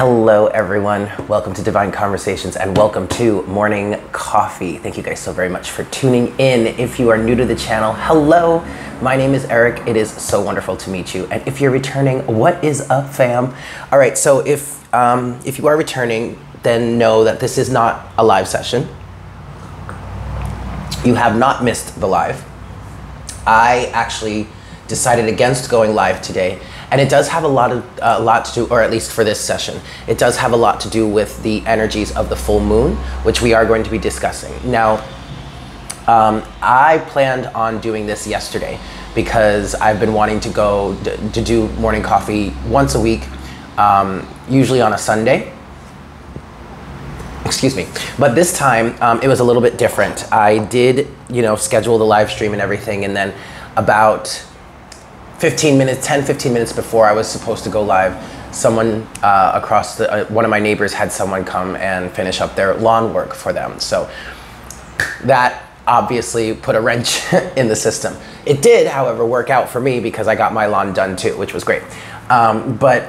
Hello everyone, welcome to Divine Conversations and welcome to Morning Coffee. Thank you guys so very much for tuning in. If you are new to the channel, hello, my name is Eric. It is so wonderful to meet you. And if you're returning, what is up, fam? All right, so if you are returning, then know that this is not a live session. You have not missed the live. I actually decided against going live today. And it does have a lot to do, or at least for this session, it does have a lot to do with the energies of the full moon, which we are going to be discussing. Now, I planned on doing this yesterday because I've been wanting to go to do morning coffee once a week, usually on a Sunday. Excuse me. But this time, it was a little bit different. I did, you know, schedule the live stream and everything, and then about 10, 15 minutes before I was supposed to go live, someone across the, one of my neighbors had someone come and finish up their lawn work for them. So that obviously put a wrench in the system. It did, however, work out for me because I got my lawn done too, which was great. But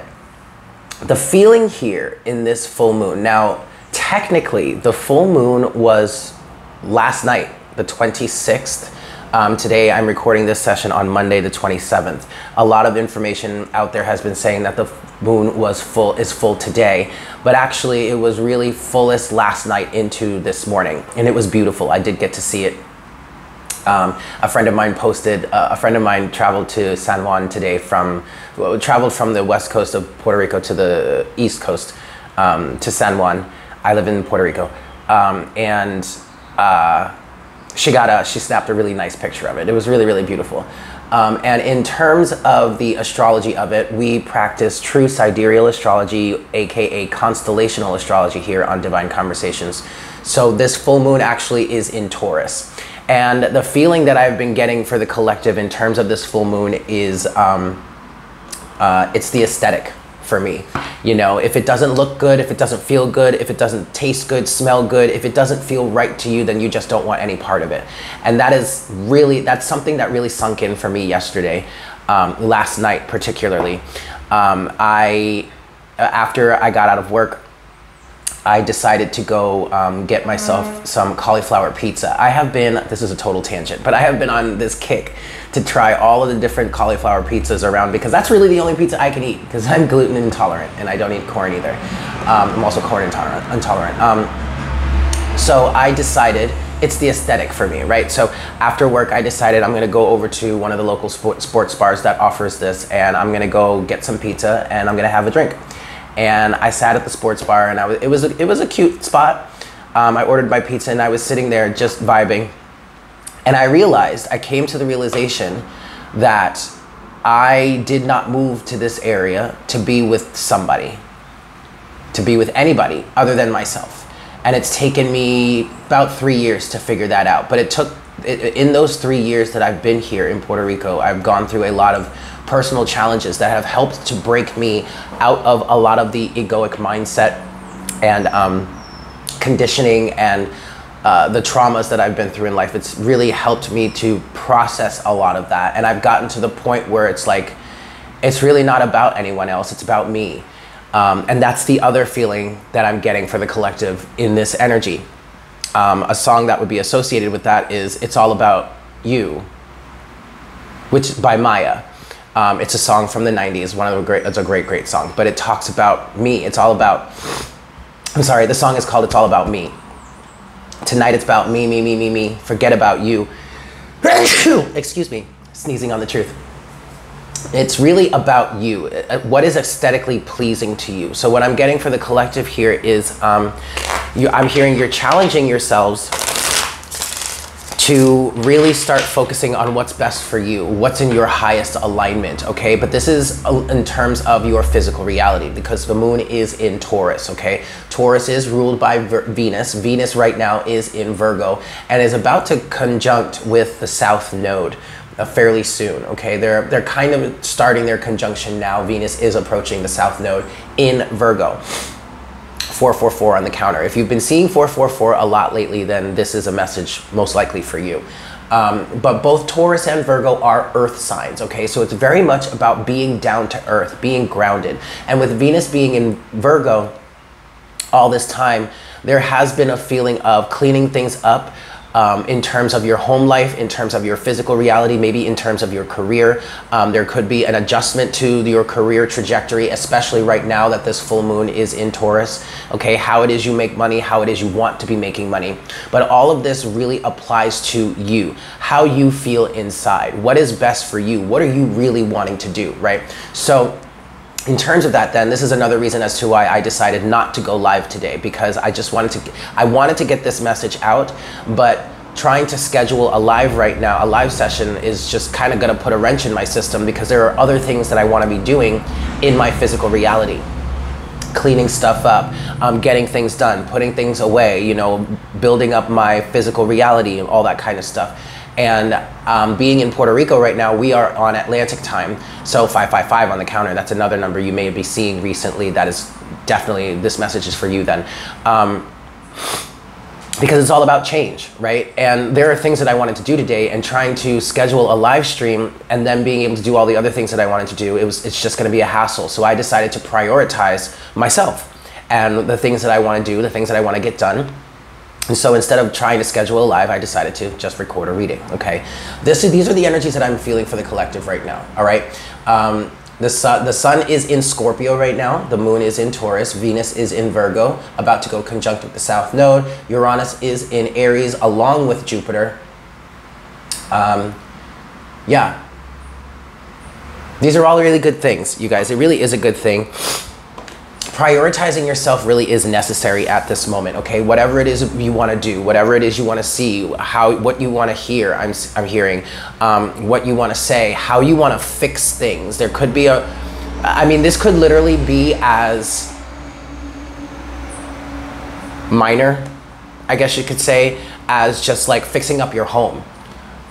the feeling here in this full moon, now technically the full moon was last night, the 26th. Today, I'm recording this session on Monday, the 27th. A lot of information out there has been saying that the moon was is full today, but actually it was really fullest last night into this morning, and it was beautiful. I did get to see it. A friend of mine posted, a friend of mine traveled to San Juan today from, well, traveled from the west coast of Puerto Rico to the east coast, to San Juan. I live in Puerto Rico. She snapped a really nice picture of it. It was really, really beautiful. And in terms of the astrology of it, we practice true sidereal astrology, aka constellational astrology here on Divine Conversations. So this full moon actually is in Taurus. And the feeling that I've been getting for the collective in terms of this full moon is, it's the aesthetic for me. You know, if it doesn't look good, if it doesn't feel good, if it doesn't taste good, smell good, if it doesn't feel right to you, then you just don't want any part of it. And that is really, that's something that really sunk in for me yesterday, last night particularly. After I got out of work, I decided to go get myself some cauliflower pizza. I have been, this is a total tangent, but I have been on this kick to try all of the different cauliflower pizzas around because that's really the only pizza I can eat because I'm gluten intolerant and I don't eat corn either. I'm also corn intolerant. So I decided it's the aesthetic for me, right? So after work, I decided I'm gonna go over to one of the local sports bars that offers this, and I'm gonna go get some pizza and I'm gonna have a drink. And I sat at the sports bar, and it was a cute spot. I ordered my pizza, and I was sitting there just vibing. And I came to the realization that I did not move to this area to be with somebody, to be with anybody other than myself. And it's taken me about 3 years to figure that out. But in those 3 years that I've been here in Puerto Rico, I've gone through a lot of personal challenges that have helped to break me out of a lot of the egoic mindset and conditioning and the traumas that I've been through in life. It's really helped me to process a lot of that. And I've gotten to the point where it's like, it's really not about anyone else, it's about me. And that's the other feeling that I'm getting for the collective in this energy. A song that would be associated with that is It's All About You, which by Maya. It's a song from the 90s, it's a great, great song, but it talks about me. The song is called It's All About Me. Tonight it's about me, me, me, me, me, forget about you. Excuse me, sneezing on the truth. It's really about you. What is aesthetically pleasing to you? So what I'm getting for the collective here is, I'm hearing you're challenging yourselves to really start focusing on what's best for you, what's in your highest alignment, okay? But this is in terms of your physical reality because the moon is in Taurus, okay? Taurus is ruled by Venus. Venus right now is in Virgo and is about to conjunct with the South Node fairly soon, okay? They're kind of starting their conjunction now. Venus is approaching the South Node in Virgo. 444 on the counter. If you've been seeing 444 a lot lately, then this is a message most likely for you. But both Taurus and Virgo are earth signs, okay? So it's very much about being down to earth, being grounded. And with Venus being in Virgo all this time, there has been a feeling of cleaning things up, in terms of your home life, in terms of your physical reality, maybe in terms of your career. There could be an adjustment to your career trajectory, especially right now that this full moon is in Taurus, okay? How it is you make money, how it is you want to be making money. But all of this really applies to you, how you feel inside, what is best for you, what are you really wanting to do, right? So in terms of that, then, this is another reason as to why I decided not to go live today, because I just wanted to get this message out, but trying to schedule a live right now, a live session, is just kind of going to put a wrench in my system, because there are other things that I want to be doing in my physical reality. Cleaning stuff up, getting things done, putting things away, you know, building up my physical reality and all that kind of stuff. And being in Puerto Rico right now, we are on Atlantic time, so 555 on the counter. That's another number you may be seeing recently. That is definitely, this message is for you then. Because it's all about change, right? And there are things that I wanted to do today, and trying to schedule a live stream and then being able to do all the other things that I wanted to do, it's just gonna be a hassle. So I decided to prioritize myself and the things that I wanna do, the things that I wanna get done. And so instead of trying to schedule a live, I decided to just record a reading, okay? These are the energies that I'm feeling for the collective right now, all right? The sun is in Scorpio right now. The moon is in Taurus. Venus is in Virgo, about to go conjunct with the South Node. Uranus is in Aries, along with Jupiter. Yeah. These are all really good things, you guys. It really is a good thing. Prioritizing yourself really is necessary at this moment, okay? Whatever it is you want to do, whatever it is you want to see, what you want to hear, I'm hearing, what you want to say, how you want to fix things. There could be a, I mean, this could literally be as minor, I guess you could say, as just like fixing up your home.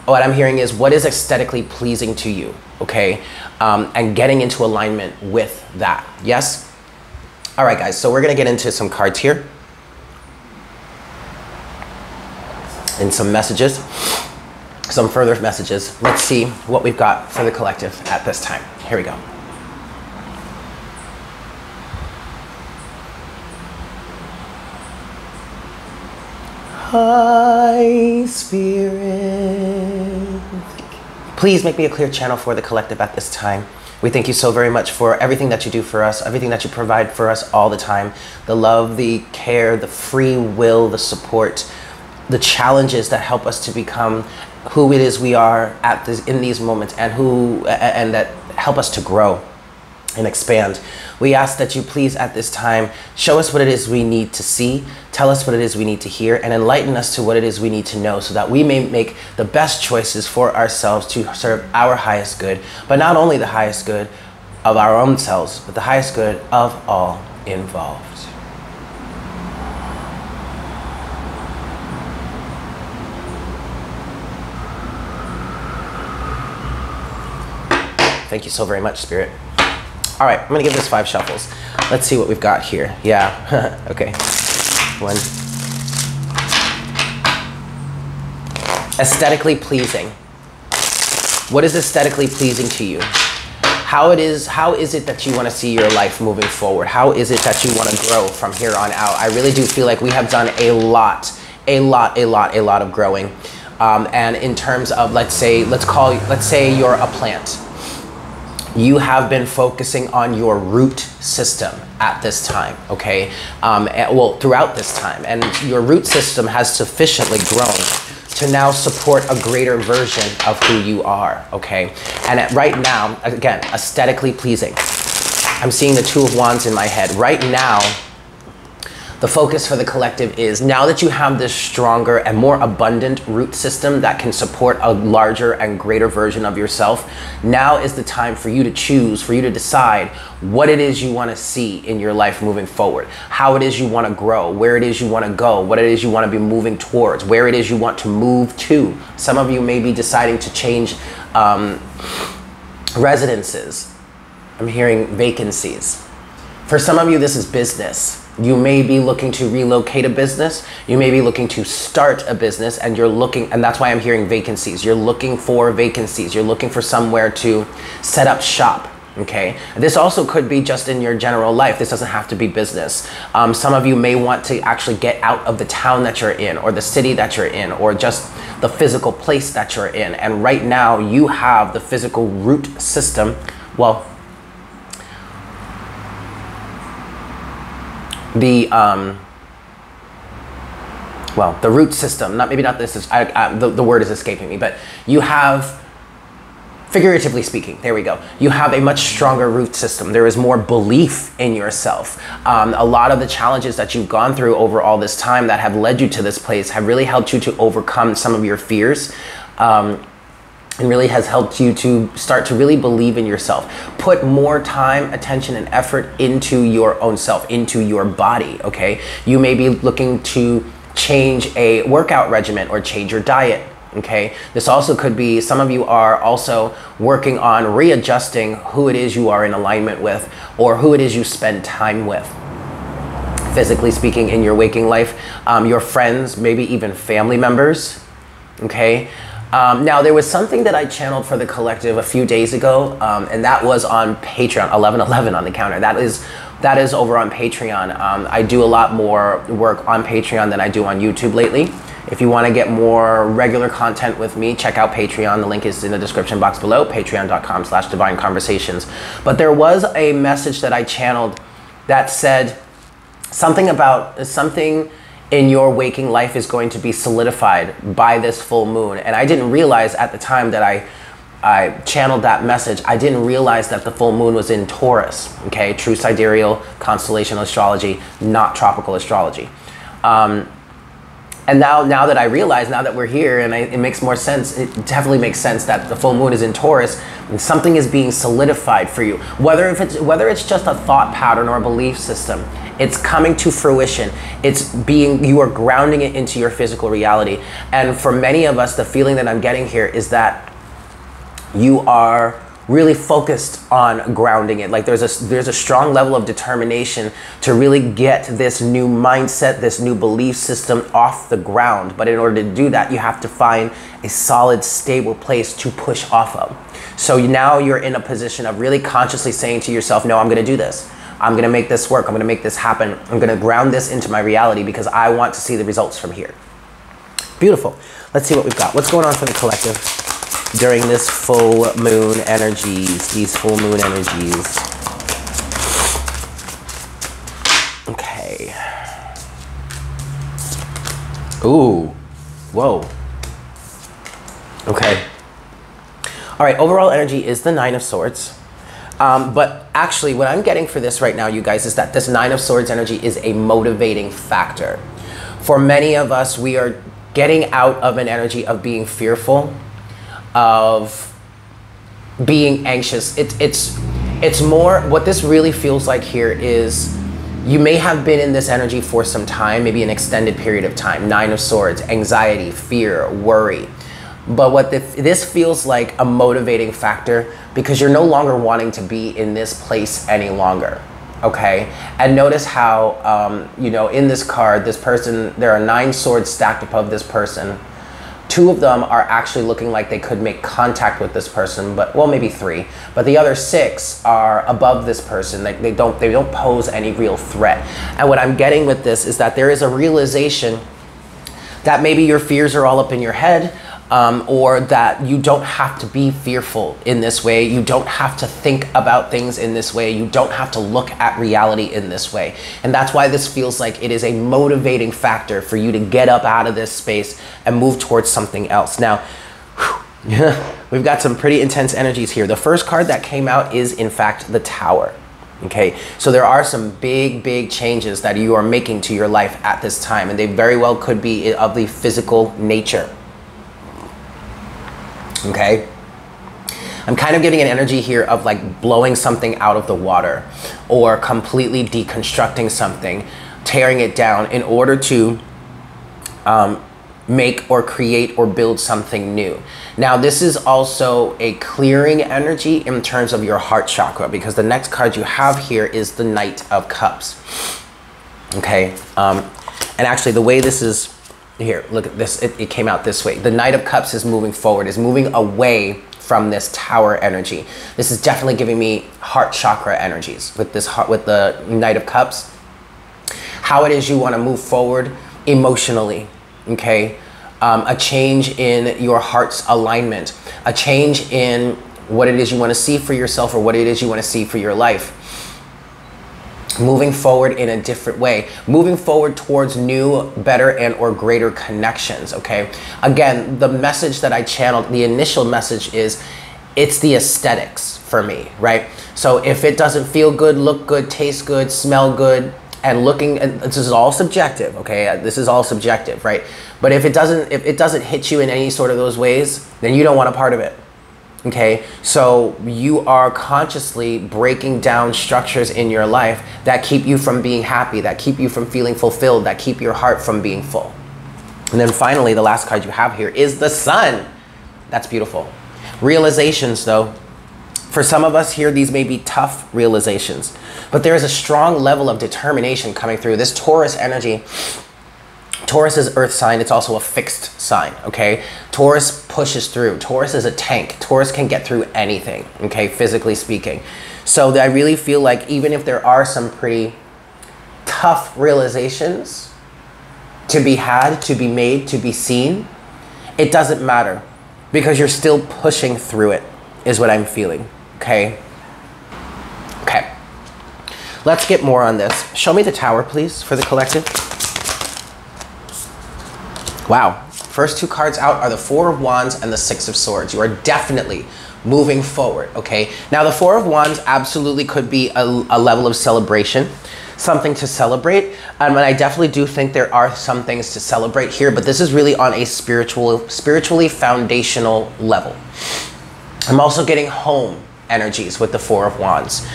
What I'm hearing is what is aesthetically pleasing to you, okay? And getting into alignment with that, yes? All right, guys, so we're going to get into some cards here and some messages, some further messages. Let's see what we've got for the collective at this time. Here we go. Hi, Spirit. Please make me a clear channel for the collective at this time. We thank you so very much for everything that you do for us, everything that you provide for us all the time. The love, the care, the free will, the support, the challenges that help us to become who it is we are at this, in these moments, and that help us to grow and expand. We ask that you please at this time show us what it is we need to see, tell us what it is we need to hear, and enlighten us to what it is we need to know, so that we may make the best choices for ourselves to serve our highest good, but not only the highest good of our own selves, but the highest good of all involved. Thank you so very much, Spirit. All right, I'm gonna give this 5 shuffles. Let's see what we've got here. Yeah, okay. 1. Aesthetically pleasing. What is aesthetically pleasing to you? How is it that you wanna see your life moving forward? How is it that you wanna grow from here on out? I really do feel like we have done a lot of growing. And in terms of, let's say you're a plant. You have been focusing on your root system at this time, okay? Well, throughout this time. And your root system has sufficiently grown to now support a greater version of who you are, okay? And right now, again, aesthetically pleasing. I'm seeing the 2 of Wands in my head. Right now, the focus for the collective is, now that you have this stronger and more abundant root system that can support a larger and greater version of yourself, now is the time for you to choose, for you to decide what it is you want to see in your life moving forward, how it is you want to grow, where it is you want to go, what it is you want to be moving towards, where it is you want to move to. Some of you may be deciding to change residences. I'm hearing vacancies. For some of you, this is business. You may be looking to relocate a business. You may be looking to start a business, and you're looking, and that's why I'm hearing vacancies. You're looking for vacancies. You're looking for somewhere to set up shop. Okay. This also could be just in your general life. This doesn't have to be business. Some of you may want to actually get out of the town that you're in, or the city that you're in, or just the physical place that you're in. And right now you have the physical root system. Well, the root system, the word is escaping me, but you have, figuratively speaking, there we go, you have a much stronger root system. There is more belief in yourself. A lot of the challenges that you've gone through over all this time that have led you to this place have really helped you to overcome some of your fears, and really has helped you to start to really believe in yourself. Put more time, attention, and effort into your own self, into your body, okay? You may be looking to change a workout regimen or change your diet. Okay, this also could be, some of you are also working on readjusting who it is you are in alignment with, or who it is you spend time with. Physically speaking, in your waking life, your friends, maybe even family members. Okay, now there was something that I channeled for the collective a few days ago, and that was on Patreon, 1111 on the counter. That is over on Patreon. I do a lot more work on Patreon than I do on YouTube lately. If you want to get more regular content with me, check out Patreon. The link is in the description box below, patreon.com/divineconversations. But there was a message that I channeled that said something about something in your waking life is going to be solidified by this full moon. And I didn't realize at the time that I channeled that message, I didn't realize that the full moon was in Taurus, okay? True sidereal, constellational astrology, not tropical astrology. And now that I realize, now that we're here, and it makes more sense, it definitely makes sense that the full moon is in Taurus, and something is being solidified for you. Whether it's just a thought pattern or a belief system, it's coming to fruition. You are grounding it into your physical reality. And for many of us, the feeling that I'm getting here is that you are really focused on grounding it. Like there's a strong level of determination to really get this new mindset, this new belief system off the ground. But in order to do that, you have to find a solid, stable place to push off of. So now you're in a position of really consciously saying to yourself, no, I'm gonna do this. I'm gonna make this work. I'm gonna make this happen. I'm gonna ground this into my reality because I want to see the results from here. Beautiful. Let's see what we've got. What's going on for the collective during this full moon energies, these full moon energies? Okay. Ooh, whoa. Okay. All right, overall energy is the Nine of Swords. But actually what I'm getting for this right now, you guys, is that this Nine of Swords energy is a motivating factor. For many of us, we are getting out of an energy of being fearful, of being anxious. It's more, what this really feels like here is you may have been in this energy for some time, maybe an extended period of time. Nine of Swords, anxiety, fear, worry. But what this feels like a motivating factor, because you're no longer wanting to be in this place any longer. Okay, and notice how, you know, in this card, this person, there are 9 swords stacked above this person. 2 of them are actually looking like they could make contact with this person, but, well, maybe 3. But the other 6 are above this person. Like they don't pose any real threat. And what I'm getting with this is that there is a realization that maybe your fears are all up in your head, or that you don't have to be fearful in this way. You don't have to think about things in this way. You don't have to look at reality in this way. And that's why this feels like it is a motivating factor for you to get up out of this space and move towards something else. Now, we've got some pretty intense energies here. The first card that came out is, in fact, the Tower. Okay, so there are some big, big changes that you are making to your life at this time, and they very well could be of the physical nature. Okay, I'm kind of getting an energy here of like blowing something out of the water, or completely deconstructing something, tearing it down in order to make or create or build something new. Now, this is also a clearing energy in terms of your heart chakra, because the next card you have here is the Knight of Cups. Okay. And actually the way this is here, look at this. It came out this way. The Knight of Cups is moving forward, is moving away from this tower energy. This is definitely giving me heart chakra energies with this heart, with the Knight of Cups. How it is you want to move forward emotionally. Okay. A change in your heart's alignment, a change in what it is you want to see for yourself or what it is you want to see for your life. Moving forward in a different way, moving forward towards new, better, and or greater connections. Okay. Again, the message that I channeled, the initial message is it's the aesthetics for me, right? So if it doesn't feel good, look good, taste good, smell good, and looking, and this is all subjective. Okay. This is all subjective, right? But if it doesn't hit you in any sort of those ways, then you don't want a part of it. Okay, so you are consciously breaking down structures in your life that keep you from being happy, that keep you from feeling fulfilled, that keep your heart from being full. And then finally, the last card you have here is the Sun. That's beautiful. Realizations, though. For some of us here, these may be tough realizations, but there is a strong level of determination coming through. This Taurus energy, Taurus is earth sign. It's also a fixed sign. Okay. Taurus pushes through. Taurus is a tank. Taurus can get through anything. Okay. Physically speaking. So I really feel like even if there are some pretty tough realizations to be had, to be made, to be seen, it doesn't matter because you're still pushing through it is what I'm feeling. Okay. Okay. Let's get more on this. Show me the tower, please, for the collective. Wow. First two cards out are the Four of Wands and the Six of Swords. You are definitely moving forward, okay? Now, the Four of Wands absolutely could be a level of celebration, something to celebrate. And I definitely do think there are some things to celebrate here, but this is really on a spiritually foundational level. I'm also getting home energies with the Four of Wands.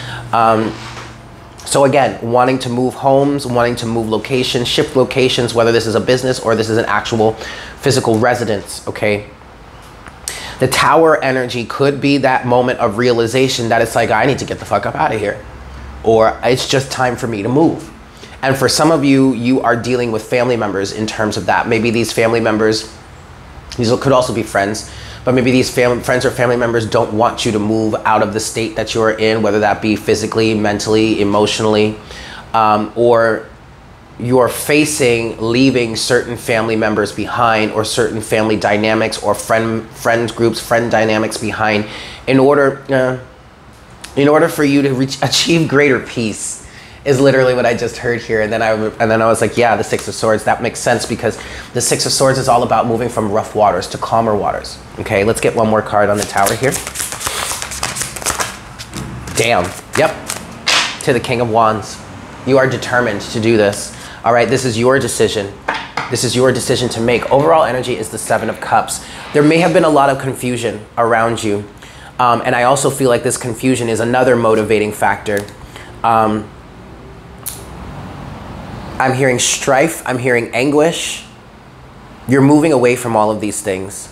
So again, wanting to move homes, wanting to move locations, shift locations, whether this is a business or this is an actual physical residence, okay? The tower energy could be that moment of realization that it's like, I need to get the fuck up out of here, or it's just time for me to move. And for some of you, you are dealing with family members in terms of that. Maybe these family members, these could also be friends, but maybe these friends or family members don't want you to move out of the state that you're in, whether that be physically, mentally, emotionally, or you're facing leaving certain family members behind or certain family dynamics or friend dynamics behind in order for you to achieve greater peace. Is literally what I just heard here. And then I was like, yeah, the Six of Swords, that makes sense because the Six of Swords is all about moving from rough waters to calmer waters. Okay, let's get one more card on the tower here. Damn, yep, to the King of Wands. You are determined to do this. All right, this is your decision. This is your decision to make. Overall energy is the Seven of Cups. There may have been a lot of confusion around you. And I also feel like this confusion is another motivating factor. I'm hearing strife, I'm hearing anguish. You're moving away from all of these things.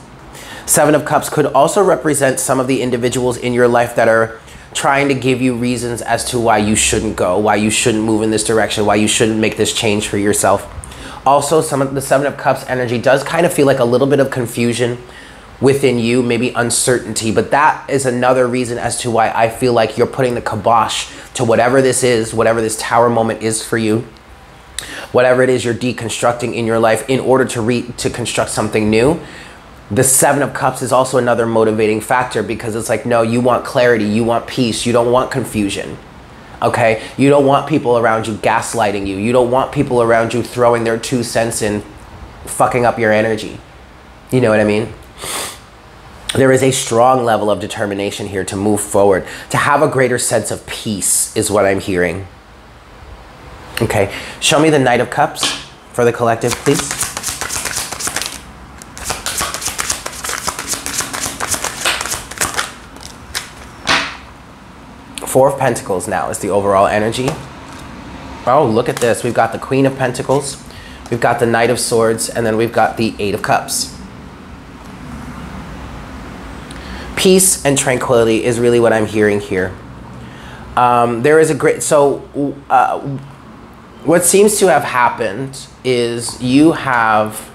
Seven of Cups could also represent some of the individuals in your life that are trying to give you reasons as to why you shouldn't go, why you shouldn't move in this direction, why you shouldn't make this change for yourself. Also, some of the Seven of Cups energy does kind of feel like a little bit of confusion within you, maybe uncertainty, but that is another reason as to why I feel like you're putting the kibosh to whatever this is, whatever this tower moment is for you. Whatever it is you're deconstructing in your life in order to construct something new. The Seven of Cups is also another motivating factor because it's like, no, you want clarity, you want peace, you don't want confusion, okay? You don't want people around you gaslighting you. You don't want people around you throwing their 2 cents in, fucking up your energy. You know what I mean? There is a strong level of determination here to move forward, to have a greater sense of peace is what I'm hearing. Okay, show me the Knight of Cups for the collective, please. Four of Pentacles now is the overall energy. Oh, look at this. We've got the Queen of Pentacles, we've got the Knight of Swords, and then we've got the Eight of Cups. Peace and tranquility is really what I'm hearing here. There is a great... So... what seems to have happened is you have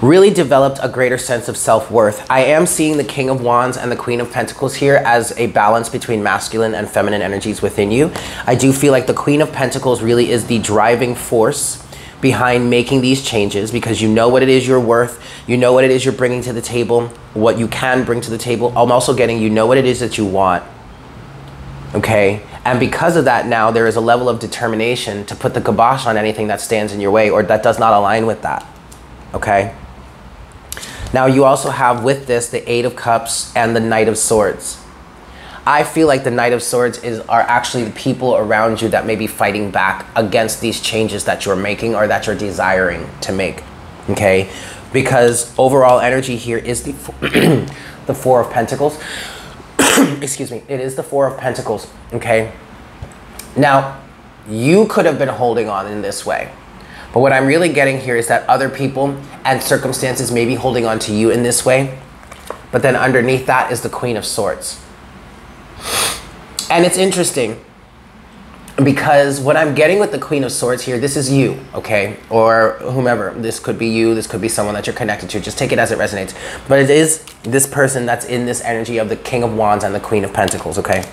really developed a greater sense of self-worth. I am seeing the King of Wands and the Queen of Pentacles here as a balance between masculine and feminine energies within you. I do feel like the Queen of Pentacles really is the driving force behind making these changes, because you know what it is you're worth, you know what it is you're bringing to the table, what you can bring to the table. I'm also getting you know what it is that you want, okay? And because of that, now there is a level of determination to put the kibosh on anything that stands in your way or that does not align with that, okay? Now you also have with this the Eight of Cups and the Knight of Swords. I feel like the Knight of Swords are actually the people around you that may be fighting back against these changes that you're making or that you're desiring to make, okay? Because overall energy here is the, the Four of Pentacles. Excuse me. It is the Four of Pentacles, okay? Now, you could have been holding on in this way, but what I'm really getting here is that other people and circumstances may be holding on to you in this way, but then underneath that is the Queen of Swords. And it's interesting because what I'm getting with the Queen of Swords here, this is you, okay? Or whomever. This could be you. This could be someone that you're connected to. Just take it as it resonates. But it is this person that's in this energy of the King of Wands and the Queen of Pentacles, okay?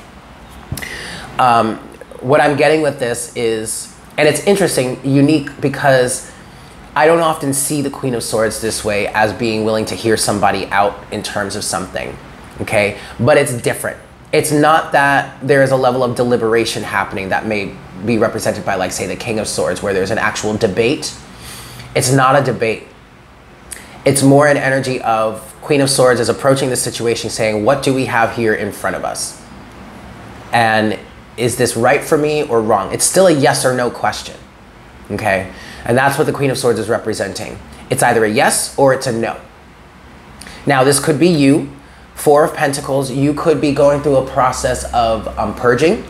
What I'm getting with this is, and it's interesting, unique, because I don't often see the Queen of Swords this way, as being willing to hear somebody out in terms of something, okay? But it's different. It's not that there is a level of deliberation happening that may be represented by, like, say, the King of Swords, where there's an actual debate. It's not a debate. It's more an energy of Queen of Swords is approaching the situation saying, what do we have here in front of us? And is this right for me or wrong? It's still a yes or no question, okay? And that's what the Queen of Swords is representing. It's either a yes or it's a no. Now, this could be you. Four of Pentacles, you could be going through a process of purging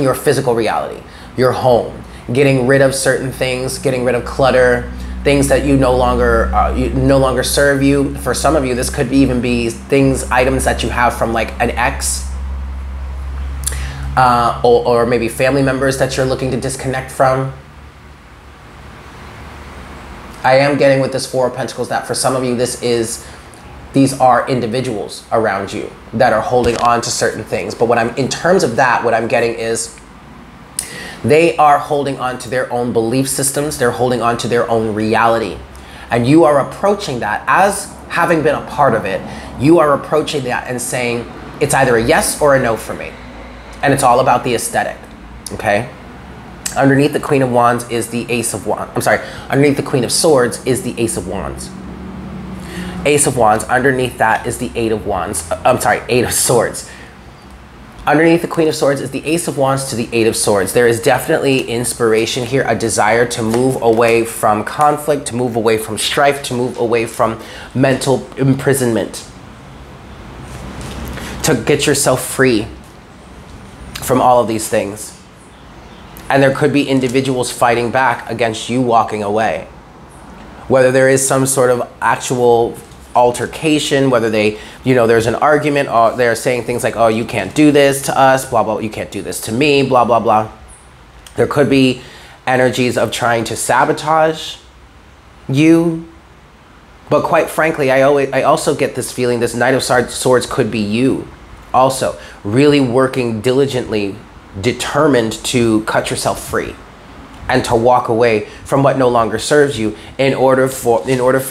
your physical reality, your home, getting rid of certain things, getting rid of clutter, things that no longer serve you. For some of you, this could even be things, items that you have from, like, an ex, or maybe family members that you're looking to disconnect from. I am getting with this Four of Pentacles that for some of you, these are individuals around you that are holding on to certain things. But in terms of that, what I'm getting is they are holding on to their own belief systems. They're holding on to their own reality. And you are approaching that as having been a part of it. You are approaching that and saying, it's either a yes or a no for me. And it's all about the aesthetic, okay? Underneath the Queen of Wands is the Ace of Wands. I'm sorry, underneath the Queen of Swords is the Ace of Wands. Ace of Wands, underneath that is the Eight of Wands. I'm sorry, Eight of Swords. Underneath the Queen of Swords is the Ace of Wands to the Eight of Swords. There is definitely inspiration here, a desire to move away from conflict, to move away from strife, to move away from mental imprisonment, to get yourself free from all of these things. And there could be individuals fighting back against you walking away. Whether there is some sort of actual altercation, whether they, you know, there's an argument, or they're saying things like, oh, you can't do this to us, blah, blah, you can't do this to me, blah, blah, blah. There could be energies of trying to sabotage you. But quite frankly, I also get this feeling this Knight of Swords could be you also, really working diligently, determined to cut yourself free and to walk away from what no longer serves you in order for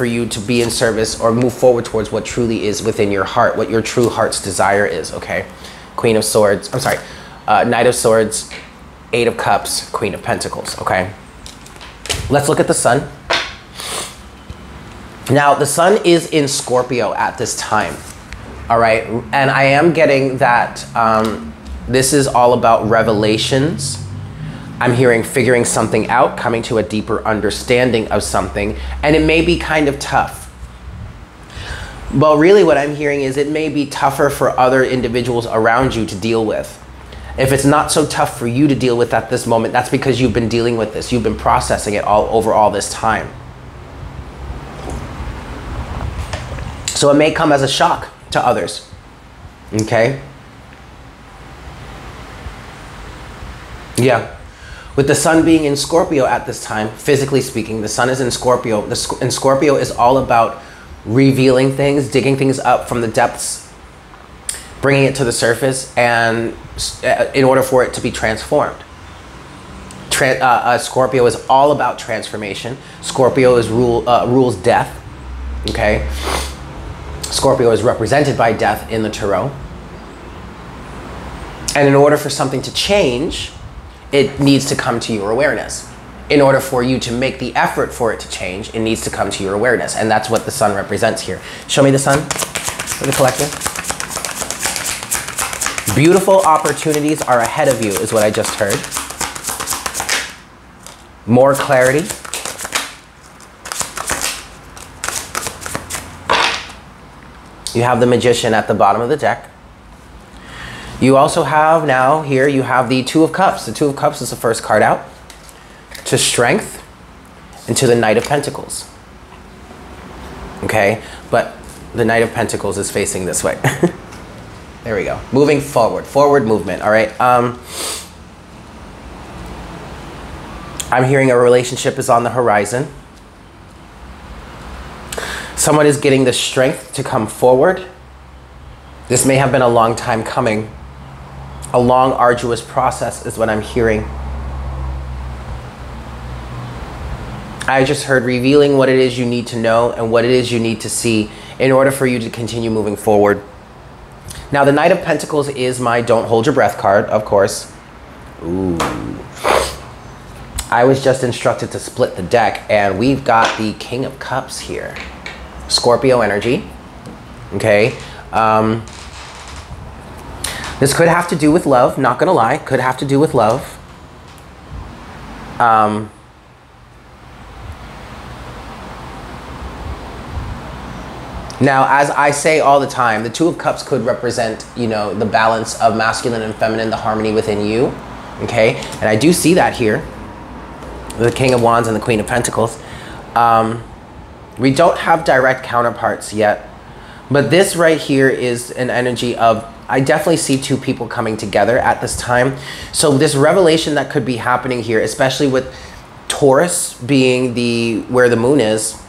you to be in service or move forward towards what truly is within your heart, what your true heart's desire is, okay? Queen of Swords, I'm sorry, Knight of Swords, Eight of Cups, Queen of Pentacles, okay? Let's look at the Sun. Now, the Sun is in Scorpio at this time, all right? And I am getting that this is all about revelations. I'm hearing figuring something out, coming to a deeper understanding of something, and it may be kind of tough. But really what I'm hearing is it may be tougher for other individuals around you to deal with. If it's not so tough for you to deal with at this moment, that's because you've been dealing with this. You've been processing it all this time. So it may come as a shock to others, okay? Yeah. With the sun being in Scorpio at this time, physically speaking, the sun is in Scorpio. And Scorpio is all about revealing things, digging things up from the depths, bringing it to the surface, and in order for it to be transformed. Scorpio is all about transformation. Scorpio is rules death. Okay, Scorpio is represented by death in the tarot. And in order for something to change, it needs to come to your awareness. In order for you to make the effort for it to change, it needs to come to your awareness. And that's what the sun represents here. Show me the sun for the collective. Beautiful opportunities are ahead of you is what I just heard. More clarity. You have the Magician at the bottom of the deck. You also have now here, you have the Two of Cups. The Two of Cups is the first card out, to Strength and to the Knight of Pentacles. Okay, but the Knight of Pentacles is facing this way. There we go. Moving forward, forward movement. All right. I'm hearing a relationship is on the horizon. Someone is getting the strength to come forward. This may have been a long time coming. A long, arduous process is what I'm hearing. I just heard revealing what it is you need to know and what it is you need to see in order for you to continue moving forward. Now, the Knight of Pentacles is my don't hold your breath card, of course. Ooh. I was just instructed to split the deck, and we've got the King of Cups here. Scorpio energy, okay? This could have to do with love, not gonna lie. Could have to do with love. Now, as I say all the time, the Two of Cups could represent, you know, the balance of masculine and feminine, the harmony within you, okay? And I do see that here. The King of Wands and the Queen of Pentacles. We don't have direct counterparts yet, but this right here is an energy of, I definitely see two people coming together at this time. So this revelation that could be happening here, especially with Taurus being where the moon is,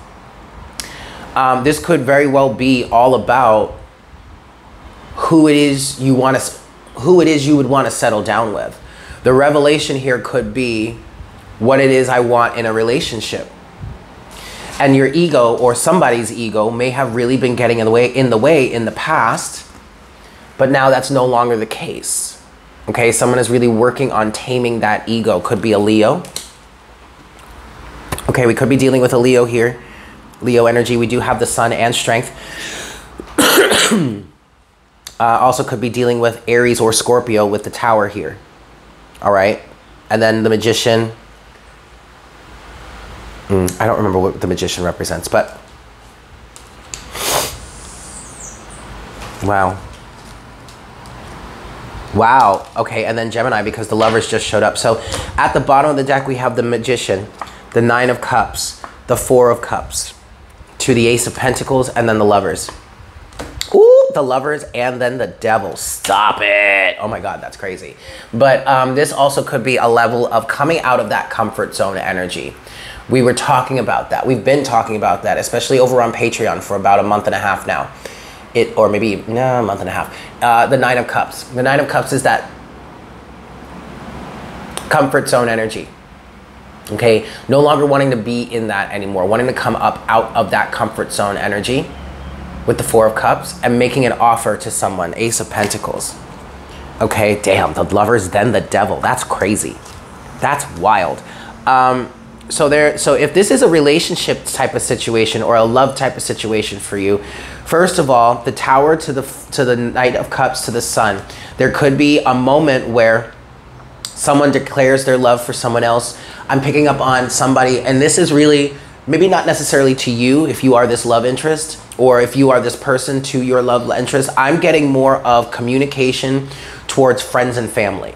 this could very well be all about who it is you would want to settle down with. The revelation here could be what it is I want in a relationship. And your ego or somebody's ego may have really been getting in the way in the past, but now that's no longer the case. Okay, someone is really working on taming that ego. Could be a Leo. Okay, we could be dealing with a Leo here. Leo energy, we do have the sun and strength. Also could be dealing with Aries or Scorpio with the Tower here. All right, and then the Magician. I don't remember what the Magician represents, but wow. Wow. Okay, and then Gemini, because the Lovers just showed up. So at the bottom of the deck, we have the Magician, the Nine of Cups, the Four of Cups, to the Ace of Pentacles, and then the Lovers. Ooh, the Lovers and then the Devil. Stop it. Oh my God, that's crazy. But this also could be a level of coming out of that comfort zone energy. We were talking about that. We've been talking about that, especially over on Patreon for about a month and a half now. Or maybe, no, a month and a half. The Nine of Cups. The Nine of Cups is that comfort zone energy. Okay? No longer wanting to be in that anymore. Wanting to come up out of that comfort zone energy with the Four of Cups and making an offer to someone. Ace of Pentacles. Okay, damn. The Lovers, then the Devil. That's crazy. That's wild. So if this is a relationship type of situation or a love type of situation for you, first of all, the Tower to the Knight of Cups to the Sun, there could be a moment where someone declares their love for someone else. I'm picking up on somebody, and this is really maybe not necessarily to you if you are this love interest or if you are this person to your love interest. I'm getting more of communication towards friends and family.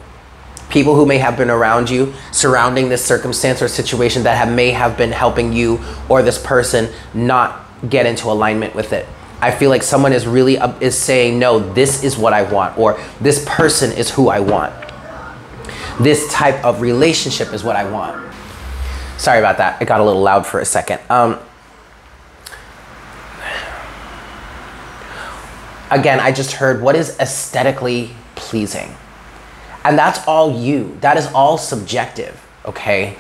People who may have been around you, surrounding this circumstance or situation that may have been helping you or this person not get into alignment with it. I feel like someone is really is saying, no, this is what I want, or this person is who I want. This type of relationship is what I want. Sorry about that. It got a little loud for a second. Again, I just heard what is aesthetically pleasing. And that's all you. That is all subjective, okay?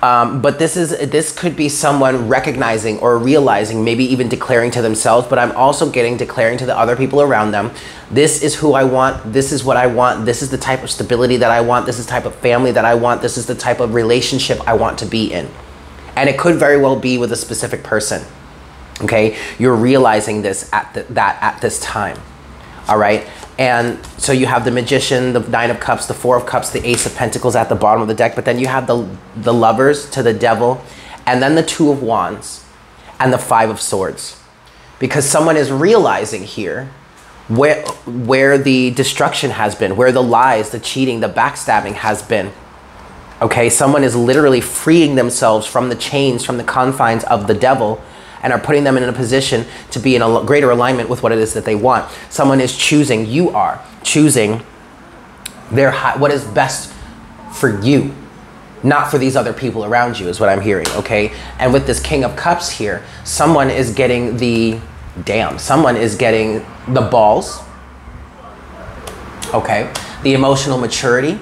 But this could be someone recognizing or realizing, maybe even declaring to themselves, but I'm also declaring to the other people around them, this is who I want, this is what I want, this is the type of stability that I want, this is the type of family that I want, this is the type of relationship I want to be in. And it could very well be with a specific person, okay? You're realizing this at this time, all right? And so you have the Magician, the Nine of Cups, the Four of Cups, the Ace of Pentacles at the bottom of the deck, but then you have the Lovers to the Devil, and then the Two of Wands, and the Five of Swords. Because someone is realizing here where the destruction has been, where the lies, the cheating, the backstabbing has been. Okay, someone is literally freeing themselves from the chains, from the confines of the devil, and are putting them in a position to be in a greater alignment with what it is that they want. Someone is choosing, you are choosing their what is best for you, not for these other people around you, is what I'm hearing, okay? And with this King of Cups here, someone is getting the, damn, someone is getting the balls, okay? The emotional maturity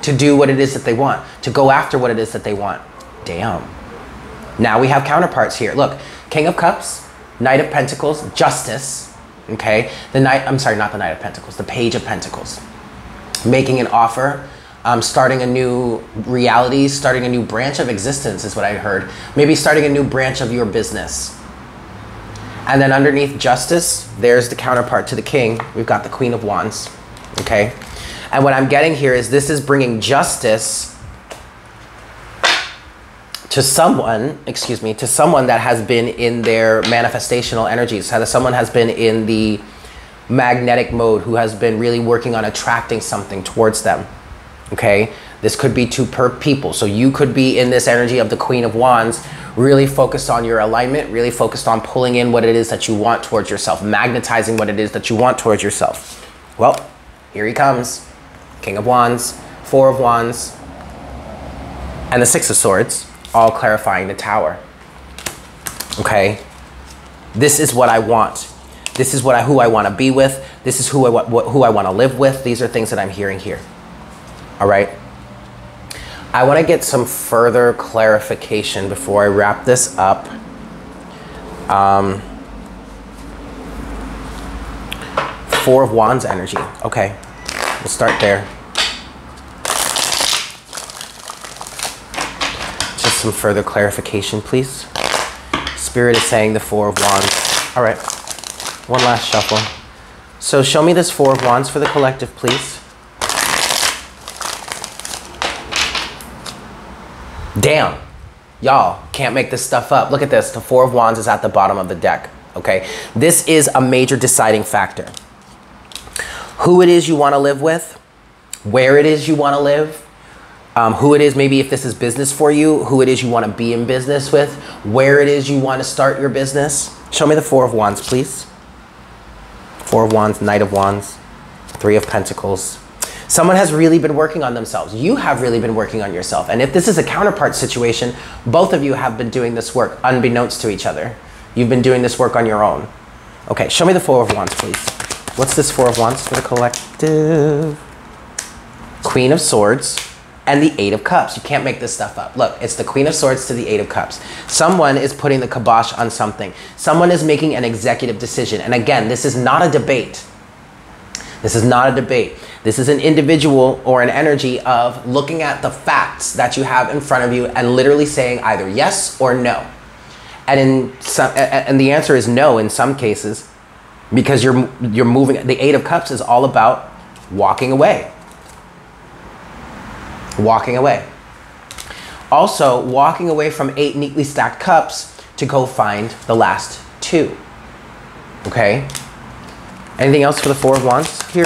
to do what it is that they want, to go after what it is that they want, damn. Now we have counterparts here. Look, King of Cups, Knight of Pentacles, Justice, okay? The Knight, I'm sorry, not the Knight of Pentacles, the Page of Pentacles. Making an offer, starting a new reality, starting a new branch of existence is what I heard. Maybe starting a new branch of your business. And then underneath Justice, there's the counterpart to the King. We've got the Queen of Wands, okay? And what I'm getting here is this is bringing justice to someone, excuse me, to someone that has been in their manifestational energies, so that someone has been in the magnetic mode, who has been really working on attracting something towards them, okay? This could be two per people. So you could be in this energy of the Queen of Wands, really focused on your alignment, really focused on pulling in what it is that you want towards yourself, magnetizing what it is that you want towards yourself. Well, here he comes. King of Wands, Four of Wands, and the Six of Swords. All clarifying the Tower, okay? This is what I want. This is what who I want to be with. This is who I want to live with. These are things that I'm hearing here, all right? I want to get some further clarification before I wrap this up. Four of Wands energy, okay. We'll start there. Some further clarification, please. Spirit is saying the Four of Wands. All right, one last shuffle. So show me this Four of Wands for the collective, please. Damn, y'all can't make this stuff up. Look at this, the Four of Wands is at the bottom of the deck, okay? This is a major deciding factor. Who it is you wanna live with, where it is you wanna live, who it is, maybe if this is business for you, who it is you want to be in business with, where it is you want to start your business. Show me the Four of Wands, please. Four of Wands, Knight of Wands, Three of Pentacles. Someone has really been working on themselves. You have really been working on yourself. And if this is a counterpart situation, both of you have been doing this work unbeknownst to each other. You've been doing this work on your own. Okay, show me the Four of Wands, please. What's this Four of Wands for the collective? Queen of Swords. And the Eight of Cups. You can't make this stuff up. Look, it's the Queen of Swords to the Eight of Cups. Someone is putting the kibosh on something. Someone is making an executive decision. And again, this is not a debate. This is not a debate. This is an individual or an energy of looking at the facts that you have in front of you and literally saying either yes or no. And the answer is no in some cases, because you're moving. The Eight of Cups is all about walking away. Walking away. Also, walking away from 8 neatly stacked cups to go find the last 2. Okay? Anything else for the Four of Wands here?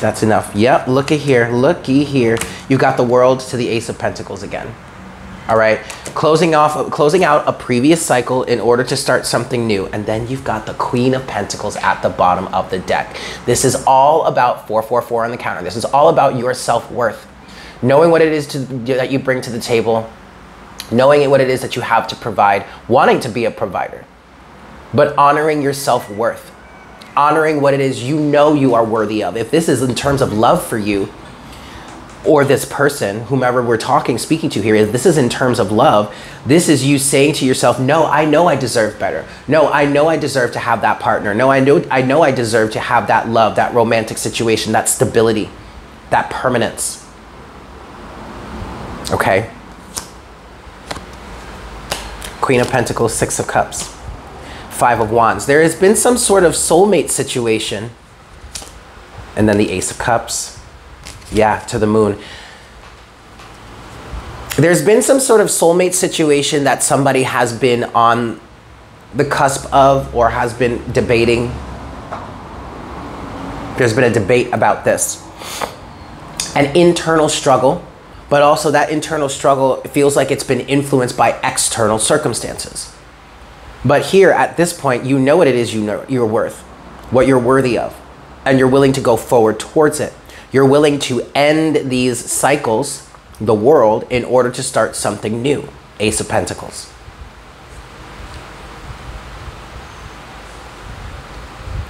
That's enough. Yep, looky here, looky here. You got the World to the Ace of Pentacles again. all right? Closing out a previous cycle in order to start something new. And then you've got the Queen of Pentacles at the bottom of the deck. This is all about 444 on the counter. This is all about your self-worth, knowing what it is that you bring to the table, knowing what it is that you have to provide, wanting to be a provider, but honoring your self-worth, honoring what it is you know you are worthy of. If this is in terms of love for you, or this person, whomever we're speaking to here, this is in terms of love. This is you saying to yourself, no, I know I deserve better. No, I know I deserve to have that partner. No, I know I deserve to have that love, that romantic situation, that stability, that permanence. Okay? Queen of Pentacles, Six of Cups, Five of Wands. There has been some sort of soulmate situation. And then the Ace of Cups. Yeah, to the moon. There's been some sort of soulmate situation that somebody has been on the cusp of or has been debating. There's been a debate about this. An internal struggle, but also that internal struggle feels like it's been influenced by external circumstances. But here at this point, you know what it is you know your worth, what you're worthy of, and you're willing to go forward towards it. You're willing to end these cycles, the world, in order to start something new. Ace of Pentacles.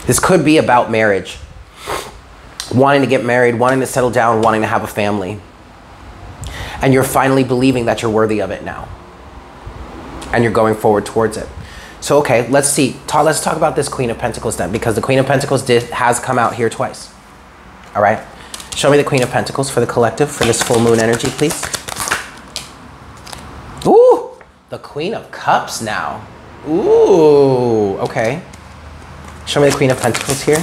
This could be about marriage. Wanting to get married, wanting to settle down, wanting to have a family. And you're finally believing that you're worthy of it now. And you're going forward towards it. So, okay, let's see. Let's talk about this Queen of Pentacles then, because the Queen of Pentacles has come out here twice. All right? Show me the Queen of Pentacles for the collective, for this full moon energy, please. Ooh, the Queen of Cups now. Ooh, okay. Show me the Queen of Pentacles here.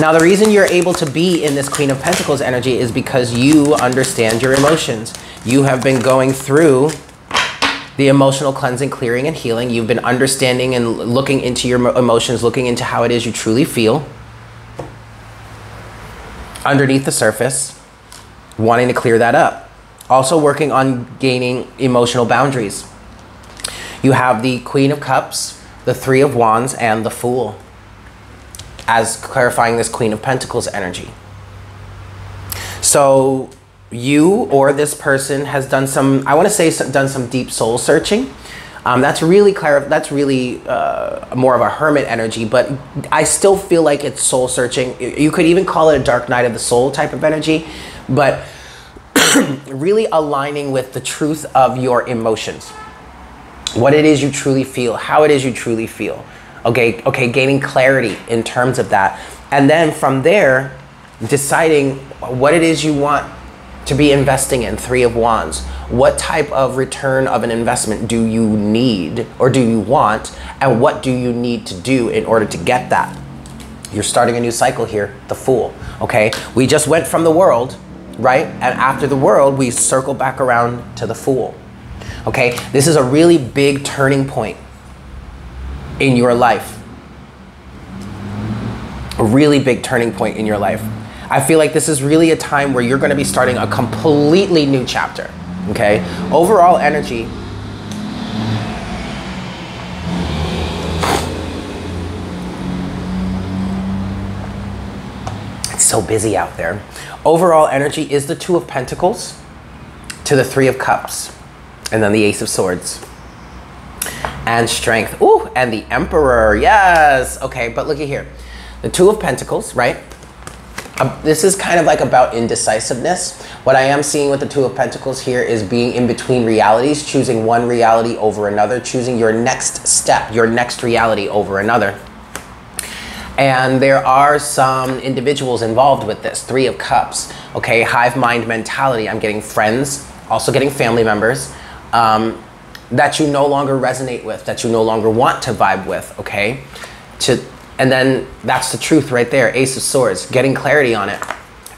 Now, the reason you're able to be in this Queen of Pentacles energy is because you understand your emotions. You have been going through the emotional cleansing, clearing, and healing. You've been understanding and looking into your emotions, looking into how it is you truly feel. Underneath the surface, wanting to clear that up. Also working on gaining emotional boundaries. You have the Queen of Cups, the Three of Wands, and the Fool as clarifying this Queen of Pentacles energy. So you or this person has done some, I want to say done some deep soul searching. That's really more of a hermit energy, but I still feel like it's soul searching. You could even call it a dark night of the soul type of energy, but really aligning with the truth of your emotions. What it is you truly feel, how it is you truly feel. Okay, gaining clarity in terms of that. And then from there, deciding what it is you want to be investing in. Three of Wands. What type of return of an investment do you need or do you want, and what do you need to do in order to get that? You're starting a new cycle here, the Fool, okay? We just went from the World, right? And after the World, we circle back around to the Fool, okay? This is a really big turning point in your life. A really big turning point in your life. I feel like this is really a time where you're going to be starting a completely new chapter, okay? Overall energy. It's so busy out there. Overall energy is the Two of Pentacles to the Three of Cups, and then the Ace of Swords. And Strength. Ooh, and the Emperor. Yes. Okay, but looky here. The Two of Pentacles, right? This is kind of like about indecisiveness. What I am seeing with the Two of Pentacles here is being in between realities, choosing one reality over another, choosing your next step, your next reality over another. And there are some individuals involved with this. Three of Cups, okay, hive mind mentality. I'm getting friends, also getting family members that you no longer resonate with, that you no longer want to vibe with, okay? And then that's the truth right there. Ace of Swords, getting clarity on it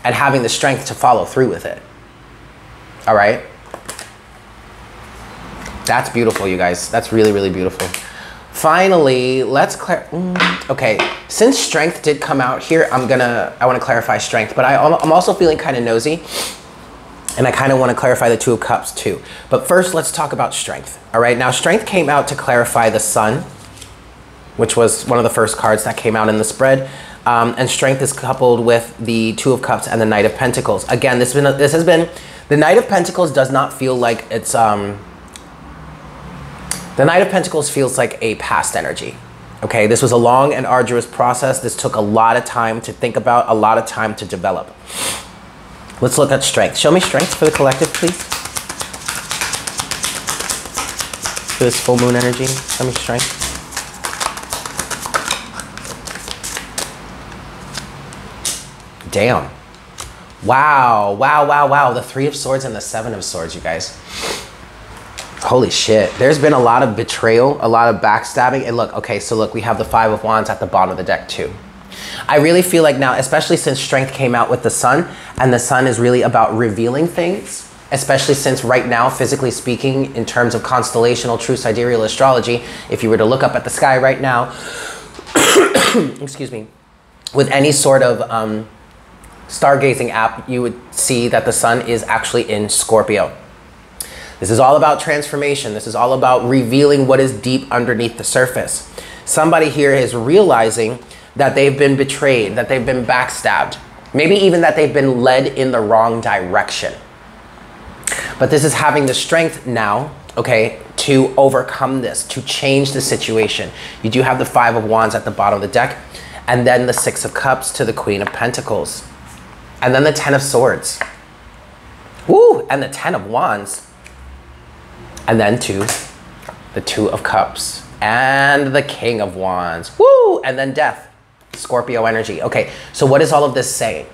and having the strength to follow through with it. All right? That's beautiful, you guys. That's really, really beautiful. Finally, let's okay, since Strength did come out here, I want to clarify Strength, but I'm also feeling kind of nosy. And I kind of want to clarify the Two of Cups too. But first, let's talk about strength. All right, now strength came out to clarify the sun, which was one of the first cards that came out in the spread. And strength is coupled with the Two of Cups and the Knight of Pentacles. Again, the Knight of Pentacles does not feel like it's, the Knight of Pentacles feels like a past energy. Okay, this was a long and arduous process. This took a lot of time to think about, a lot of time to develop. Let's look at strength. Show me strength for the collective, please. For this full moon energy, show me strength. Damn. Wow, wow, wow, wow. The Three of Swords and the Seven of Swords, you guys. Holy shit. There's been a lot of betrayal, a lot of backstabbing. And look, okay, so look, we have the Five of Wands at the bottom of the deck too. I really feel like now, especially since strength came out with the sun, and the sun is really about revealing things, especially since right now, physically speaking, in terms of constellational true sidereal astrology, if you were to look up at the sky right now, excuse me, with any sort of stargazing app, you would see that the sun is actually in Scorpio. This is all about transformation. This is all about revealing what is deep underneath the surface. Somebody here is realizing that they've been betrayed, that they've been backstabbed, maybe even that they've been led in the wrong direction. But this is having the strength now, okay, to overcome this, to change the situation. You do have the Five of Wands at the bottom of the deck, and then the Six of Cups to the Queen of Pentacles, and then the Ten of Swords. Woo! And the Ten of Wands, and then the Two of Cups, and the King of Wands. Woo! And then death. Scorpio energy. Okay, so what is all of this saying?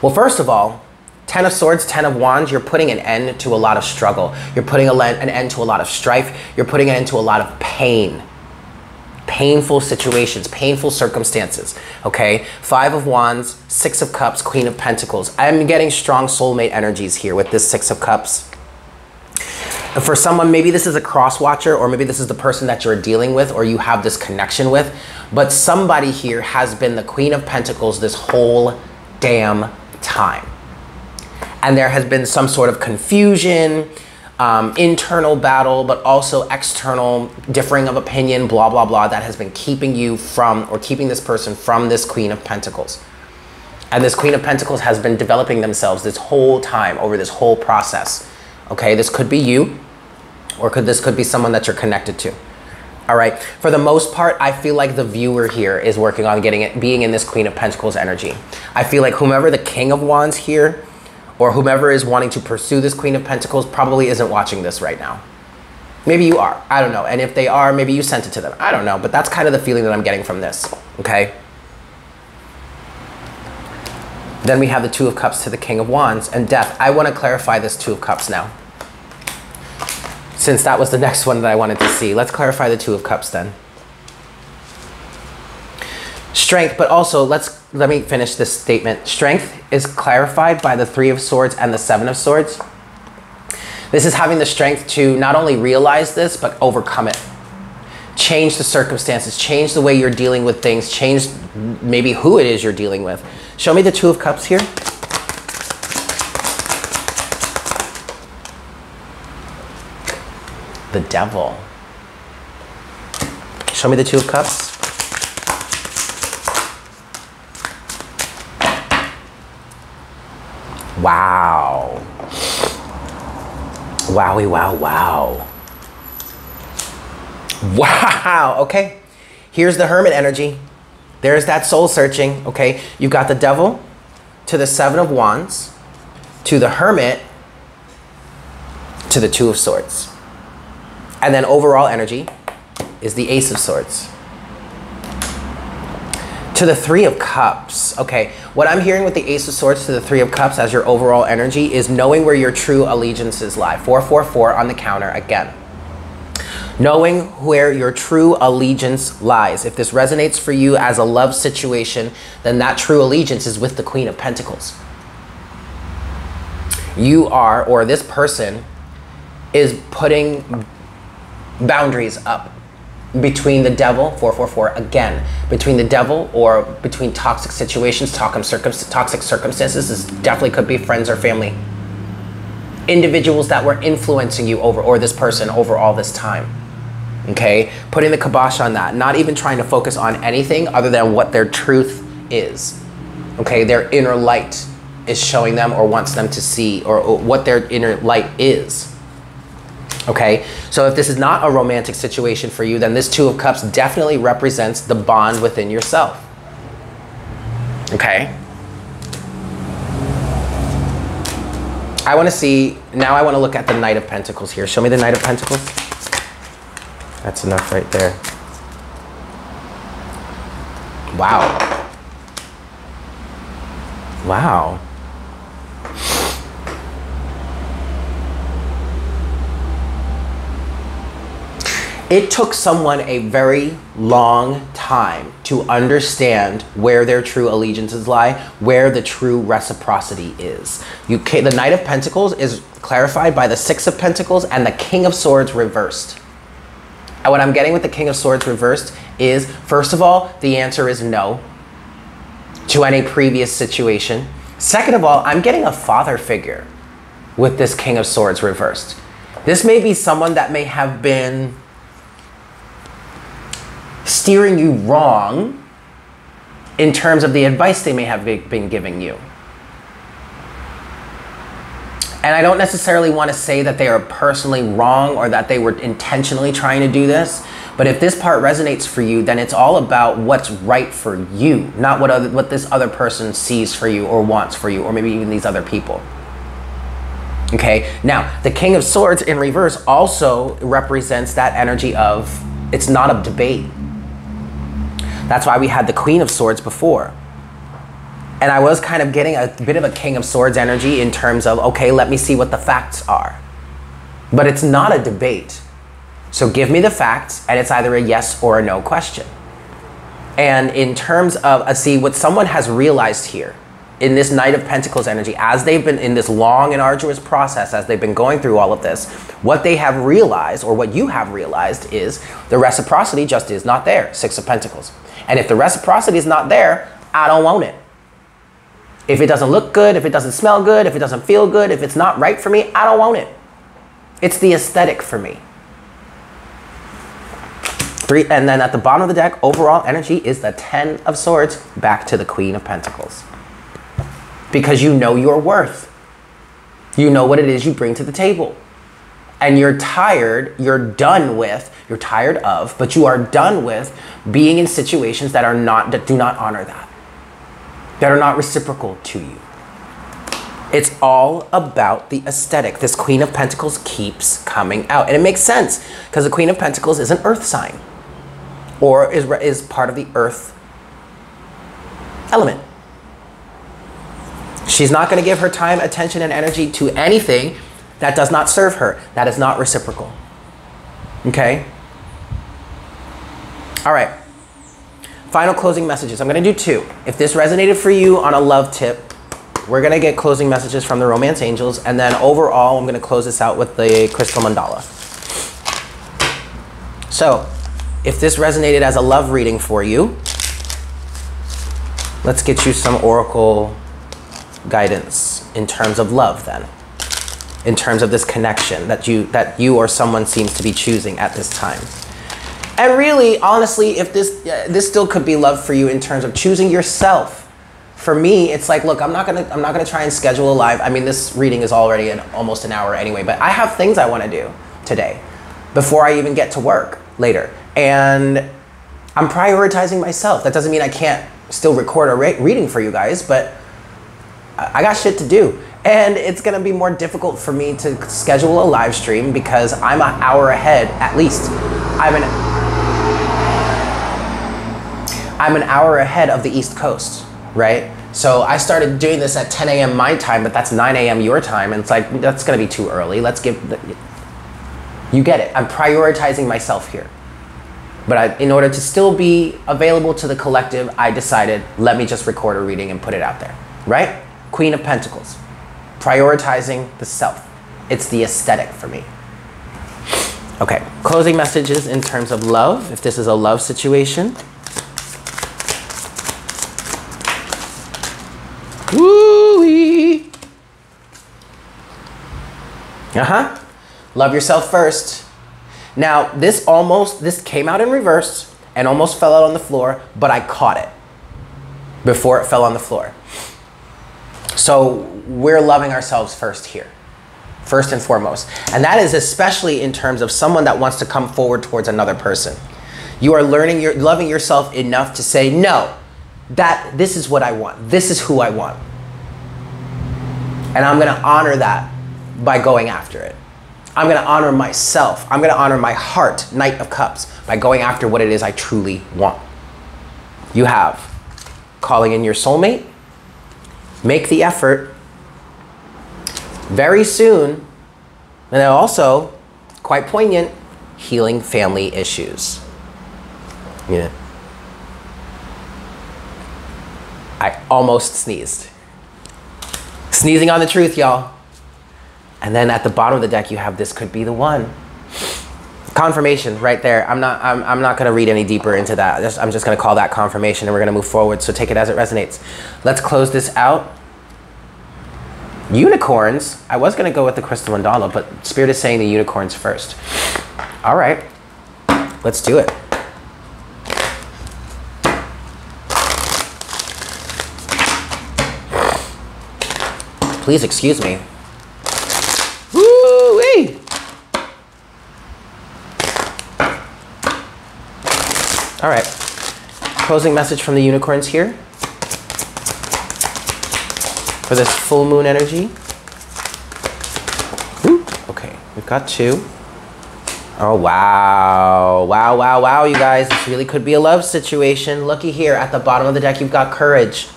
Well, first of all, Ten of Swords, Ten of Wands, you're putting an end to a lot of struggle. You're putting an end to a lot of strife. You're putting an end to a lot of pain. Painful situations, painful circumstances, okay? Five of Wands, Six of Cups, Queen of Pentacles. I'm getting strong soulmate energies here with this Six of Cups. For someone, maybe this is a cross watcher, or maybe this is the person that you're dealing with, or you have this connection with, but somebody here has been the Queen of Pentacles this whole damn time. And there has been some sort of confusion, internal battle, but also external differing of opinion, blah, blah, blah, that has been keeping you from, or keeping this person from this Queen of Pentacles. And this Queen of Pentacles has been developing themselves this whole time over this whole process. Okay, this could be you, or this could be someone that you're connected to. All right, for the most part, I feel like the viewer here is working on getting it, being in this Queen of Pentacles energy. I feel like whomever the King of Wands here, or whomever is wanting to pursue this Queen of Pentacles, probably isn't watching this right now. Maybe you are, I don't know. And if they are, maybe you sent it to them. I don't know, but that's kind of the feeling that I'm getting from this, okay? Then we have the Two of Cups to the King of Wands and death. I want to clarify this Two of Cups now, since that was the next one that I wanted to see. Let's clarify the Two of Cups then. Strength, but also let me finish this statement. Strength is clarified by the Three of Swords and the Seven of Swords. This is having the strength to not only realize this, but overcome it. Change the circumstances, change the way you're dealing with things, change maybe who it is you're dealing with. Show me the Two of Cups here. The Devil. Show me the Two of Cups. Wow. Wowie, wow, wow. Wow, okay. Here's the Hermit energy. There's that soul searching, okay? You've got the Devil to the Seven of Wands, to the Hermit, to the Two of Swords. And then overall energy is the Ace of Swords. To the Three of Cups, okay. What I'm hearing with the Ace of Swords to the Three of Cups as your overall energy is knowing where your true allegiances lie. 444 on the counter again. Knowing where your true allegiance lies. If this resonates for you as a love situation, then that true allegiance is with the Queen of Pentacles. You are, or this person, is putting boundaries up between the Devil, 444 again, between the Devil or between toxic situations, toxic circumstances. This definitely could be friends or family. individuals that were influencing you over, or this person over all this time. Okay? Putting the kibosh on that. Not even trying to focus on anything other than what their truth is. Okay? Their inner light is showing them or wants them to see, or what their inner light is. Okay? So if this is not a romantic situation for you, then this Two of Cups definitely represents the bond within yourself. Okay? I want to see, now I want to look at the Knight of Pentacles here. Show me the Knight of Pentacles. That's enough right there. Wow. Wow. It took someone a very long time to understand where their true allegiances lie, where the true reciprocity is. The Knight of Pentacles is clarified by the Six of Pentacles and the King of Swords reversed. And what I'm getting with the King of Swords reversed is, first of all, the answer is no to any previous situation. Second of all, I'm getting a father figure with this King of Swords reversed. This may be someone that may have been steering you wrong in terms of the advice they may have been giving you. And I don't necessarily want to say that they are personally wrong or that they were intentionally trying to do this, but if this part resonates for you, then it's all about what's right for you, not what this other person sees for you or wants for you, or maybe even these other people. Okay, now the King of Swords in reverse also represents that energy of, it's not a debate. That's why we had the Queen of Swords before. And I was kind of getting a bit of a King of Swords energy in terms of, okay, let me see what the facts are. But it's not a debate. So give me the facts, and it's either a yes or a no question. And in terms of, see, what someone has realized here in this Knight of Pentacles energy, as they've been in this long and arduous process, as they've been going through all of this, what they have realized, or what you have realized, is the reciprocity just is not there. Six of Pentacles. And if the reciprocity is not there, I don't want it. If it doesn't look good, if it doesn't smell good, if it doesn't feel good, if it's not right for me, I don't want it. It's the aesthetic for me. Three, and then at the bottom of the deck, overall energy is the Ten of Swords back to the Queen of Pentacles. Because you know your worth. You know what it is you bring to the table. And you're tired, you're tired of, but you are done with being in situations that are not, that do not honor that. That are not reciprocal to you. It's all about the aesthetic. This Queen of Pentacles keeps coming out. And it makes sense, because the Queen of Pentacles is an earth sign. Or is part of the earth element. She's not going to give her time, attention, and energy to anything that does not serve her, that is not reciprocal. Okay? All right. Final closing messages. I'm going to do two. If this resonated for you on a love tip, we're going to get closing messages from the romance angels. And then overall, I'm going to close this out with the crystal mandala. So if this resonated as a love reading for you, let's get you some oracle guidance in terms of love then, in terms of this connection that you or someone seems to be choosing at this time. And really, honestly, if this still could be love for you in terms of choosing yourself. For me, it's like, look, I'm not gonna try and schedule a live. I mean, this reading is already almost an hour anyway, but I have things I want to do today before I even get to work later, and I'm prioritizing myself. That doesn't mean I can't still record a reading for you guys, but I got shit to do. And it's going to be more difficult for me to schedule a live stream because I'm an hour ahead, at least. I'm an hour ahead of the East Coast, right? So I started doing this at 10 a.m. my time, but that's 9 a.m. your time. And it's like, that's going to be too early. Let's give... You get it. I'm prioritizing myself here. But in order to still be available to the collective, I decided, let me just record a reading and put it out there, right? Queen of Pentacles, prioritizing the self. It's the aesthetic for me. Okay, closing messages in terms of love, if this is a love situation. Woo-wee. Love yourself first. Now, this came out in reverse and almost fell out on the floor, but I caught it before it fell on the floor. So we're loving ourselves first here, first and foremost. And that is especially in terms of someone that wants to come forward towards another person. You are loving yourself enough to say, no, this is what I want. This is who I want. And I'm going to honor that by going after it. I'm going to honor myself. I'm going to honor my heart, Knight of Cups, by going after what it is I truly want. You have calling in your soulmate. Make the effort. Very soon, and also, quite poignant, healing family issues. Yeah. I almost sneezed. Sneezing on the truth, y'all. And then at the bottom of the deck, you have this could be the one. Confirmation right there. I'm not going to read any deeper into that. I'm just going to call that confirmation, and we're going to move forward. So take it as it resonates. Let's close this out. Unicorns. I was going to go with the crystal mandala, but Spirit is saying the unicorns first. All right. Let's do it. Please excuse me. Woo-wee! All right. Closing message from the unicorns here for this full moon energy. Ooh, okay, we've got two. Oh, wow. Wow, wow, wow, you guys. This really could be a love situation. Looky here. At the bottom of the deck, you've got courage.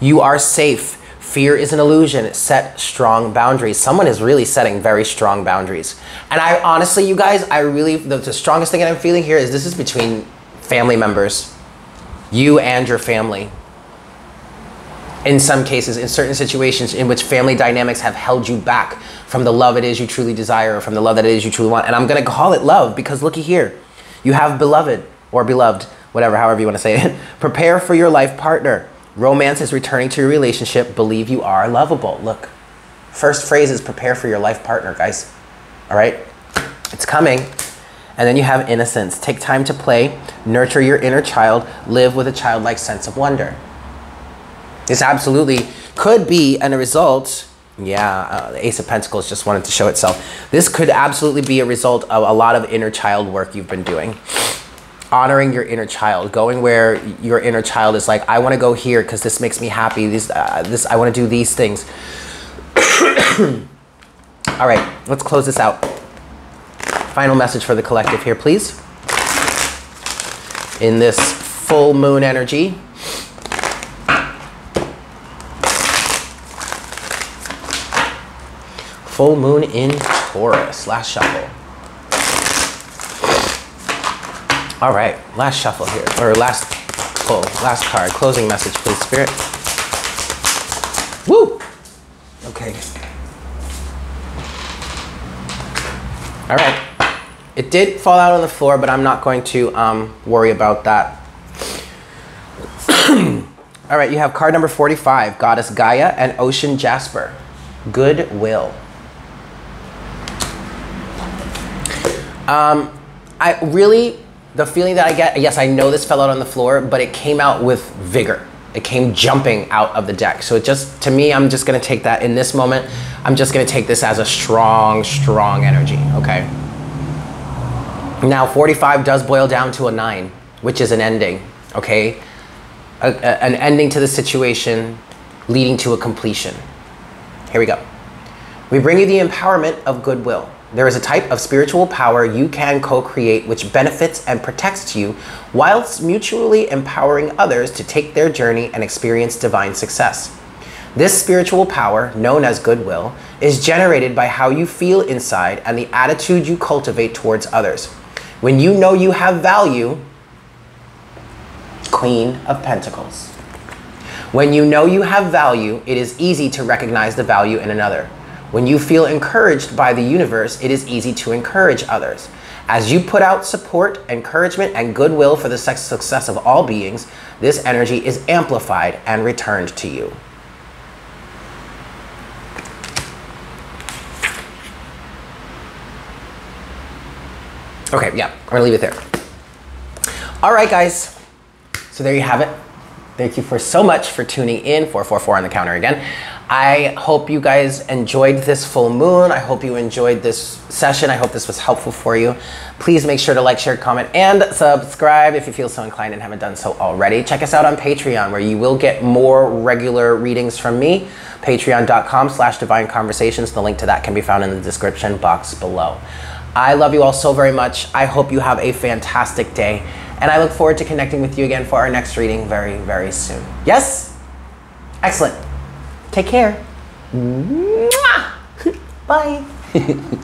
You are safe. Fear is an illusion. Set strong boundaries. Someone is really setting very strong boundaries. And I honestly, you guys, the strongest thing that I'm feeling here is this is between family members. You and your family. In some cases, in certain situations in which family dynamics have held you back from the love it is you truly desire or from the love that it is you truly want. And I'm going to call it love because looky here. You have beloved or beloved, whatever, however you want to say it. Prepare for your life partner. Romance is returning to your relationship. Believe you are lovable. Look, first phrase is prepare for your life partner, guys. All right? It's coming. And then you have innocence. Take time to play. Nurture your inner child. Live with a childlike sense of wonder. This absolutely could be a result. Yeah, the Ace of Pentacles just wanted to show itself. This could absolutely be a result of a lot of inner child work you've been doing. Honoring your inner child, going where your inner child is like, I want to go here because this makes me happy. I want to do these things. All right, let's close this out. Final message for the collective here, please. In this full moon energy. Full moon in Taurus. Last shuffle. All right, last shuffle here, or last pull, last card. Closing message, please, Spirit. Woo! Okay. All right. It did fall out on the floor, but I'm not going to worry about that. All right, you have card number 45, Goddess Gaia and Ocean Jasper. Goodwill. The feeling that I get, yes, I know this fell out on the floor, but it came out with vigor. It came jumping out of the deck. So it just, to me, I'm just going to take that in this moment. I'm just going to take this as a strong, strong energy, okay? Now, 45 does boil down to a 9, which is an ending, okay? An ending to the situation leading to a completion. Here we go. We bring you the empowerment of goodwill. There is a type of spiritual power you can co-create which benefits and protects you whilst mutually empowering others to take their journey and experience divine success. This spiritual power, known as goodwill, is generated by how you feel inside and the attitude you cultivate towards others. When you know you have value, Queen of Pentacles. When you know you have value, it is easy to recognize the value in another. When you feel encouraged by the universe, it is easy to encourage others. As you put out support, encouragement, and goodwill for the success of all beings, this energy is amplified and returned to you. Okay, yeah, I'm gonna leave it there. All right, guys. So there you have it. Thank you for so much for tuning in. 444 on the counter again. I hope you guys enjoyed this full moon. I hope you enjoyed this session. I hope this was helpful for you. Please make sure to like, share, comment, and subscribe if you feel so inclined and haven't done so already. Check us out on Patreon, where you will get more regular readings from me. Patreon.com/Divine Conversations. The link to that can be found in the description box below. I love you all so very much. I hope you have a fantastic day. And I look forward to connecting with you again for our next reading very, very soon. Yes? Excellent. Take care. Mwah! Bye.